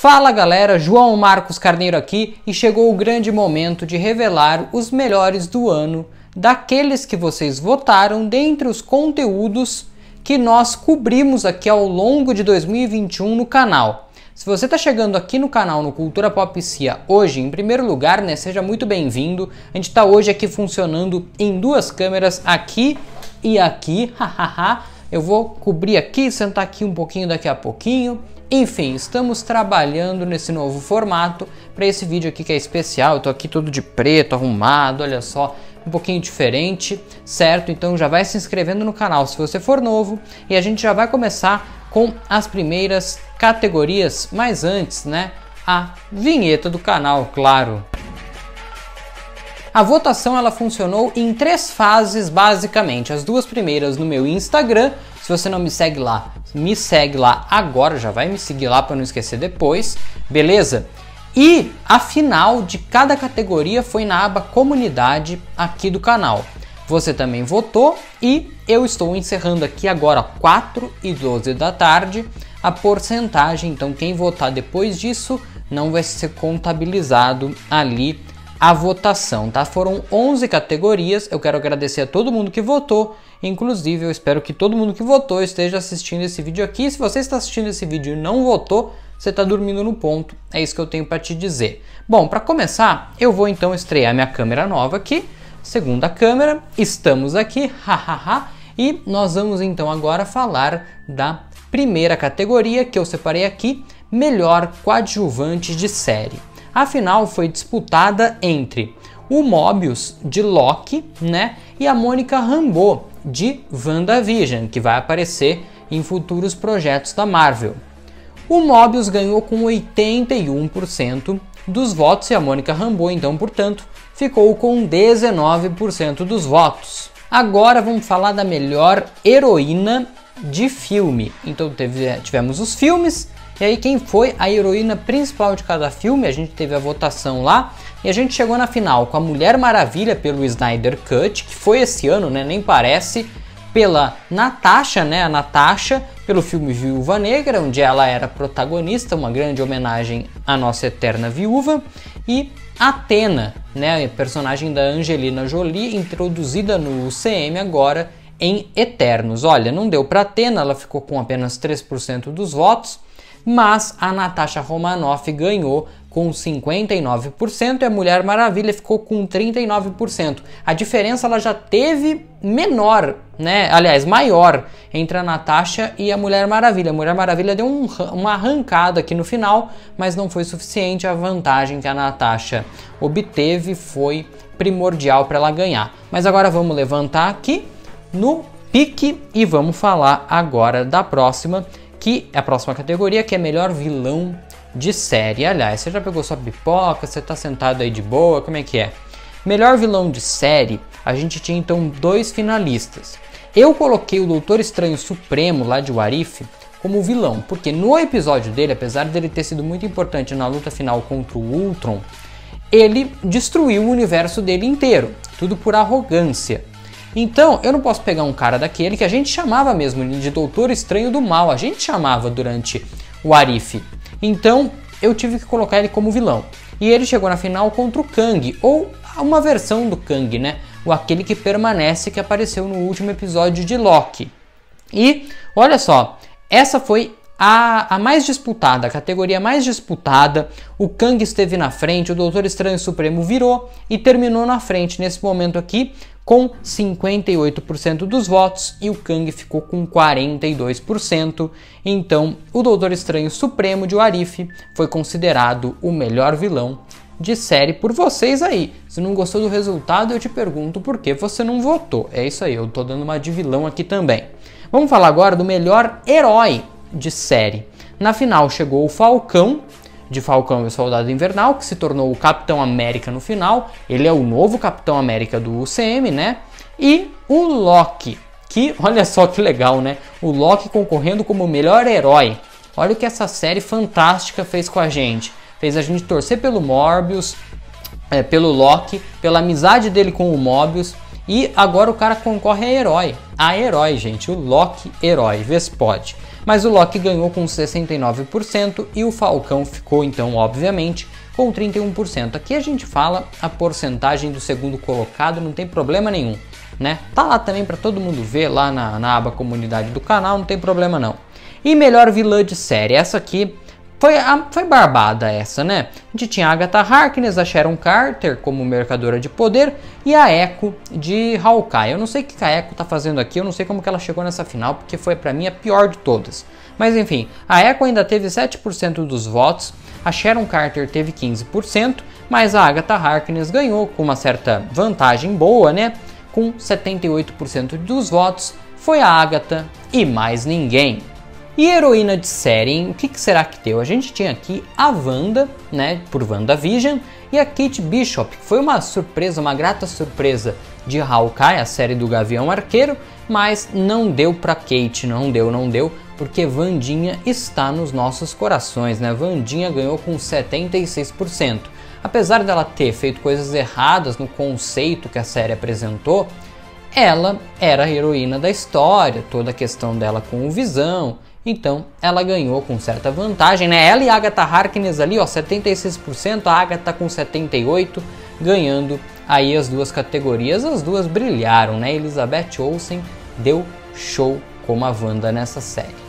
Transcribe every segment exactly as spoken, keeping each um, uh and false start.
Fala galera, João Marcos Carneiro aqui e chegou o grande momento de revelar os melhores do ano daqueles que vocês votaram dentre os conteúdos que nós cobrimos aqui ao longo de dois mil e vinte e um no canal. Se você está chegando aqui no canal no Cultura Pop Cia hoje, em primeiro lugar, né, seja muito bem-vindo. A gente está hoje aqui funcionando em duas câmeras, aqui e aqui, hahaha. Eu vou cobrir aqui, sentar aqui um pouquinho daqui a pouquinho. Enfim, estamos trabalhando nesse novo formato para esse vídeo aqui que é especial. Eu tô aqui todo de preto, arrumado, olha só, um pouquinho diferente, certo? Então já vai se inscrevendo no canal se você for novo e a gente já vai começar com as primeiras categorias, mas antes, né, a vinheta do canal, claro. A votação ela funcionou em três fases basicamente, as duas primeiras no meu Instagram. Se você não me segue lá, me segue lá agora, já vai me seguir lá para não esquecer depois, beleza? E a final de cada categoria foi na aba comunidade aqui do canal. Você também votou e eu estou encerrando aqui agora quatro e doze da tarde a porcentagem, então quem votar depois disso não vai ser contabilizado ali a votação, tá? Foram onze categorias, eu quero agradecer a todo mundo que votou, inclusive eu espero que todo mundo que votou esteja assistindo esse vídeo aqui. Se você está assistindo esse vídeo e não votou, você está dormindo no ponto, é isso que eu tenho para te dizer. Bom, para começar, eu vou então estrear minha câmera nova aqui, segunda câmera, estamos aqui, hahaha, e nós vamos então agora falar da primeira categoria que eu separei aqui, melhor coadjuvante de série. A final foi disputada entre o Mobius, de Loki, né, e a Mônica Rambeau, de WandaVision, que vai aparecer em futuros projetos da Marvel. O Mobius ganhou com oitenta e um por cento dos votos e a Mônica Rambeau, então, portanto, ficou com dezenove por cento dos votos. Agora vamos falar da melhor heroína de filme. Então teve, tivemos os filmes. E aí quem foi a heroína principal de cada filme, a gente teve a votação lá, e a gente chegou na final com a Mulher Maravilha pelo Snyder Cut, que foi esse ano, né, nem parece, pela Natasha, né, a Natasha, pelo filme Viúva Negra, onde ela era protagonista, uma grande homenagem à nossa eterna viúva, e Athena, né, a personagem da Angelina Jolie, introduzida no U C M agora em Eternos. Olha, não deu para Athena, ela ficou com apenas três por cento dos votos, mas a Natasha Romanoff ganhou com cinquenta e nove por cento e a Mulher Maravilha ficou com trinta e nove por cento. A diferença ela já teve menor, né? Aliás, maior entre a Natasha e a Mulher Maravilha. A Mulher Maravilha deu um, uma arrancada aqui no final, mas não foi suficiente. A vantagem que a Natasha obteve foi primordial para ela ganhar. Mas agora vamos levantar aqui no pique e vamos falar agora da próxima, que é a próxima categoria, que é melhor vilão de série. Aliás, você já pegou sua pipoca, você tá sentado aí de boa, como é que é? Melhor vilão de série, a gente tinha então dois finalistas. Eu coloquei o Doutor Estranho Supremo, lá de What If, como vilão, porque no episódio dele, apesar dele ter sido muito importante na luta final contra o Ultron, ele destruiu o universo dele inteiro, tudo por arrogância. Então, eu não posso pegar um cara daquele que a gente chamava mesmo de Doutor Estranho do Mal, a gente chamava durante o What If. Então, eu tive que colocar ele como vilão. E ele chegou na final contra o Kang, ou uma versão do Kang, né? O aquele que permanece, que apareceu no último episódio de Loki. E, olha só, essa foi a, a mais disputada, a categoria mais disputada. O Kang esteve na frente, o Doutor Estranho Supremo virou e terminou na frente nesse momento aqui, com cinquenta e oito por cento dos votos e o Kang ficou com quarenta e dois por cento. Então, o Doutor Estranho Supremo de What If foi considerado o melhor vilão de série por vocês aí. Se não gostou do resultado, eu te pergunto por que você não votou. É isso aí, eu tô dando uma de vilão aqui também. Vamos falar agora do melhor herói de série. Na final chegou o Falcão, de Falcão e o Soldado Invernal, que se tornou o Capitão América no final. Ele é o novo Capitão América do U C M, né? E o Loki, que, olha só que legal, né? O Loki concorrendo como o melhor herói. Olha o que essa série fantástica fez com a gente. Fez a gente torcer pelo Morbius, é, pelo Loki, pela amizade dele com o Mobius. E agora o cara concorre a herói. A herói, gente. O Loki herói. Vê se pode. mas o Loki ganhou com sessenta e nove por cento e o Falcão ficou então, obviamente, com trinta e um por cento. Aqui a gente fala a porcentagem do segundo colocado, não tem problema nenhum, né? Tá lá também para todo mundo ver lá na, na aba comunidade do canal, não tem problema não. E melhor vilã de série, essa aqui foi, foi barbada essa, né? A gente tinha a Agatha Harkness, a Sharon Carter como mercadora de poder e a Echo de Hawkeye. Eu não sei o que a Echo tá fazendo aqui, eu não sei como que ela chegou nessa final, porque foi pra mim a pior de todas. Mas enfim, a Echo ainda teve sete por cento dos votos, a Sharon Carter teve quinze por cento, mas a Agatha Harkness ganhou com uma certa vantagem boa, né? Com setenta e oito por cento dos votos, foi a Agatha e mais ninguém. E heroína de série, hein? O que, que será que deu? A gente tinha aqui a Wanda, né, por WandaVision, e a Kate Bishop, que foi uma surpresa, uma grata surpresa de Hawkeye, a série do Gavião Arqueiro, mas não deu pra Kate, não deu, não deu, porque Wandinha está nos nossos corações, né? Wandinha ganhou com setenta e seis por cento. Apesar dela ter feito coisas erradas no conceito que a série apresentou, ela era a heroína da história, toda a questão dela com o Visão. Então, ela ganhou com certa vantagem, né? Ela e a Agatha Harkness ali, ó, setenta e seis por cento, a Agatha com setenta e oito por cento, ganhando aí as duas categorias. As duas brilharam, né? Elizabeth Olsen deu show como a Wanda nessa série.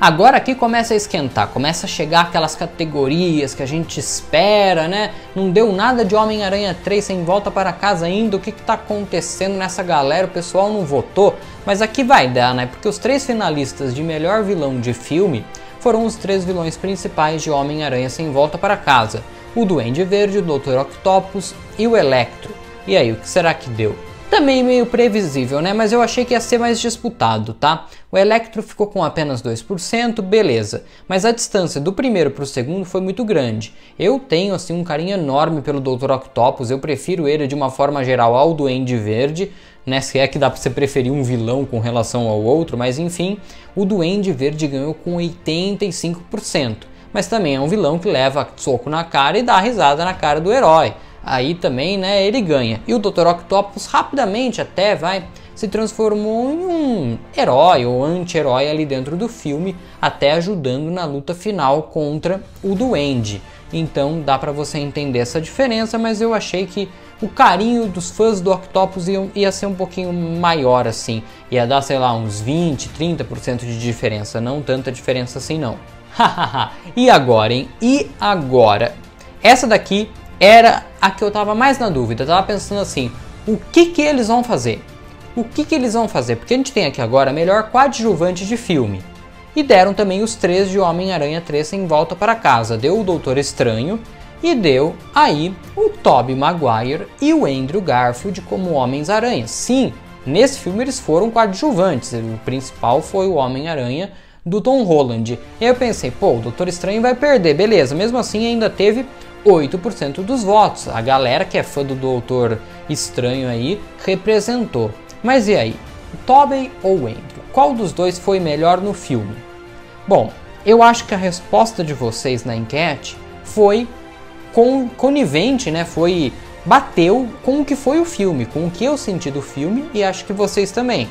Agora aqui começa a esquentar, começa a chegar aquelas categorias que a gente espera, né? Não deu nada de Homem-Aranha três sem volta para casa ainda, o que que tá acontecendo nessa galera? O pessoal não votou, mas aqui vai dar, né? Porque os três finalistas de melhor vilão de filme foram os três vilões principais de Homem-Aranha sem volta para casa. O Duende Verde, o doutor Octopus e o Electro. E aí, o que será que deu? Também meio previsível, né? Mas eu achei que ia ser mais disputado, tá? O Electro ficou com apenas dois por cento, beleza. Mas a distância do primeiro para o segundo foi muito grande. Eu tenho, assim, um carinho enorme pelo doutor Octopus. Eu prefiro ele, de uma forma geral, ao Duende Verde, né? Se é que dá para você preferir um vilão com relação ao outro, mas enfim. O Duende Verde ganhou com oitenta e cinco por cento. Mas também é um vilão que leva soco na cara e dá risada na cara do herói. Aí também, né, ele ganha. E o doutor Octopus rapidamente até vai se transformou em um herói ou anti-herói ali dentro do filme, até ajudando na luta final contra o Duende. Então dá pra você entender essa diferença, mas eu achei que o carinho dos fãs do Octopus ia, ia ser um pouquinho maior assim. Ia dar, sei lá, uns vinte, trinta por cento de diferença, não tanta diferença assim não. Hahaha, e agora, hein? E agora? Essa daqui era a que eu tava mais na dúvida, eu tava pensando assim, o que que eles vão fazer? O que que eles vão fazer? Porque a gente tem aqui agora a melhor coadjuvante de filme. E deram também os três de Homem-Aranha três sem volta para casa. Deu o Doutor Estranho e deu aí o Tobey Maguire e o Andrew Garfield como Homens-Aranha. Sim, nesse filme eles foram coadjuvantes, o principal foi o Homem-Aranha do Tom Holland. E aí eu pensei, pô, o Doutor Estranho vai perder, beleza, mesmo assim ainda teve oito por cento dos votos, a galera que é fã do Doutor Estranho aí representou. Mas e aí, Tobey ou Andrew? Qual dos dois foi melhor no filme? Bom, eu acho que a resposta de vocês na enquete foi con conivente, né? Foi, bateu com o que foi o filme, com o que eu senti do filme, e acho que vocês também.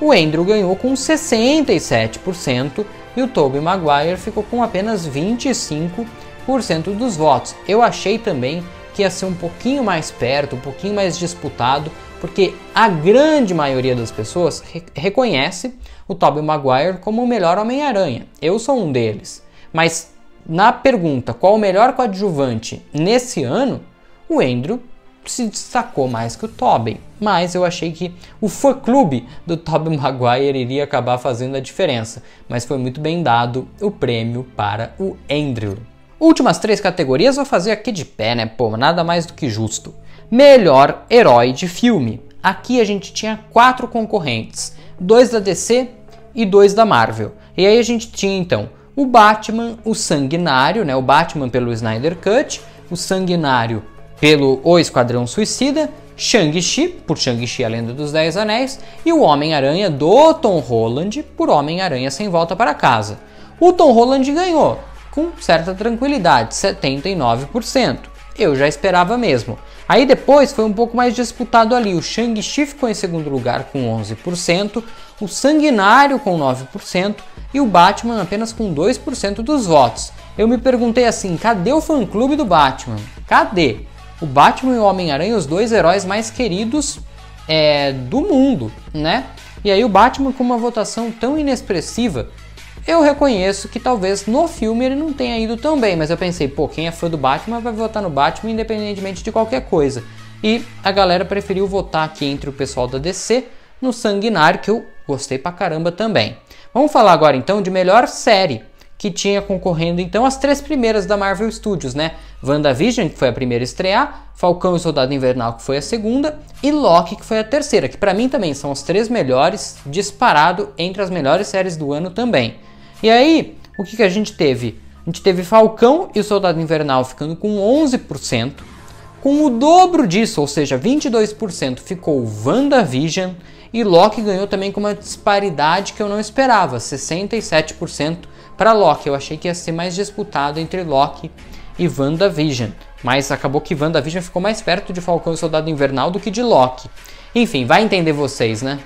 O Andrew ganhou com sessenta e sete por cento e o Tobey Maguire ficou com apenas vinte e cinco por cento dos votos. Eu achei também que ia ser um pouquinho mais perto, um pouquinho mais disputado, porque a grande maioria das pessoas re reconhece o Tobey Maguire como o melhor Homem-Aranha. Eu sou um deles. Mas na pergunta qual o melhor coadjuvante nesse ano, o Andrew se destacou mais que o Tobey. Mas eu achei que o fã-clube do Tobey Maguire iria acabar fazendo a diferença. Mas foi muito bem dado o prêmio para o Andrew. Últimas três categorias vou fazer aqui de pé, né? Pô, nada mais do que justo. Melhor herói de filme. Aqui a gente tinha quatro concorrentes. Dois da D C e dois da Marvel. E aí a gente tinha, então, o Batman, o Sanguinário, né? O Batman pelo Snyder Cut, o Sanguinário pelo O Esquadrão Suicida, Shang-Chi, por Shang-Chi e a Lenda dos Dez Anéis, e o Homem-Aranha do Tom Holland, por Homem-Aranha sem volta para casa. O Tom Holland ganhou com certa tranquilidade, setenta e nove por cento. Eu já esperava mesmo. Aí depois foi um pouco mais disputado ali. O Shang-Chi ficou em segundo lugar com onze por cento. o Sanguinário com nove por cento e o Batman apenas com dois por cento dos votos. Eu me perguntei assim, cadê o fã-clube do Batman? Cadê? O Batman e o Homem-Aranha, os dois heróis mais queridos é, do mundo, né? E aí o Batman com uma votação tão inexpressiva, eu reconheço que talvez no filme ele não tenha ido tão bem, mas eu pensei, pô, quem é fã do Batman vai votar no Batman independentemente de qualquer coisa. E a galera preferiu votar aqui entre o pessoal da D C no Sanguinário, que eu gostei pra caramba também. Vamos falar agora então de melhor série, que tinha concorrendo então as três primeiras da Marvel Studios, né? WandaVision, que foi a primeira a estrear, Falcão e o Soldado Invernal, que foi a segunda, e Loki, que foi a terceira, que pra mim também são as três melhores, disparado entre as melhores séries do ano também. E aí, o que, que a gente teve? A gente teve Falcão e o Soldado Invernal ficando com onze por cento, com o dobro disso, ou seja, vinte e dois por cento ficou WandaVision, e Loki ganhou também com uma disparidade que eu não esperava, sessenta e sete por cento para Loki. Eu achei que ia ser mais disputado entre Loki e WandaVision, mas acabou que WandaVision ficou mais perto de Falcão e Soldado Invernal do que de Loki. Enfim, vai entender vocês, né?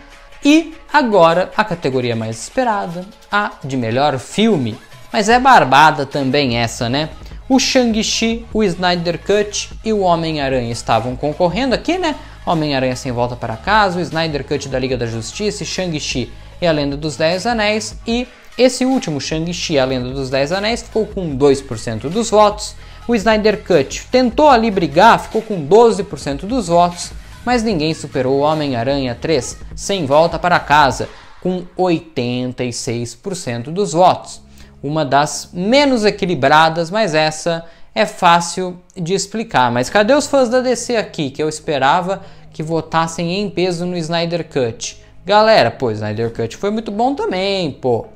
E agora a categoria mais esperada, a de melhor filme. Mas é barbada também essa, né? O Shang-Chi, o Snyder Cut e o Homem-Aranha estavam concorrendo aqui, né? Homem-Aranha sem volta para casa, o Snyder Cut da Liga da Justiça, Shang-Chi e a Lenda dos Dez Anéis. E esse último, Shang-Chi e a Lenda dos Dez Anéis, ficou com dois por cento dos votos. O Snyder Cut tentou ali brigar, ficou com doze por cento dos votos. Mas ninguém superou o Homem-Aranha três sem volta para casa, com oitenta e seis por cento dos votos. Uma das menos equilibradas, mas essa é fácil de explicar. Mas cadê os fãs da D C aqui, que eu esperava que votassem em peso no Snyder Cut? Galera, pô, Snyder Cut foi muito bom também, pô.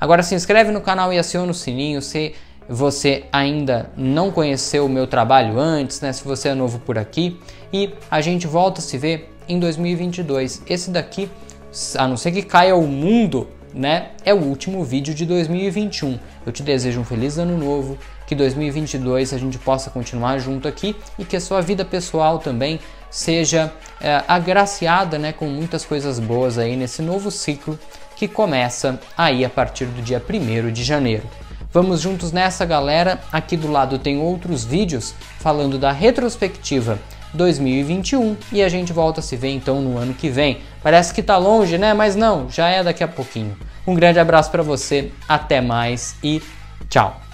Agora se inscreve no canal e aciona o sininho se você ainda não conheceu o meu trabalho antes, né? Se você é novo por aqui. E a gente volta a se ver em dois mil e vinte e dois. Esse daqui, a não ser que caia o mundo, né? É o último vídeo de dois mil e vinte e um. Eu te desejo um feliz ano novo, que dois mil e vinte e dois a gente possa continuar junto aqui e que a sua vida pessoal também seja é, agraciada, né, com muitas coisas boas aí nesse novo ciclo que começa aí a partir do dia primeiro de janeiro. Vamos juntos nessa, galera. Aqui do lado tem outros vídeos falando da retrospectiva dois mil e vinte e um e a gente volta a se ver então no ano que vem. Parece que tá longe, né? Mas não, já é daqui a pouquinho. Um grande abraço para você, até mais e tchau!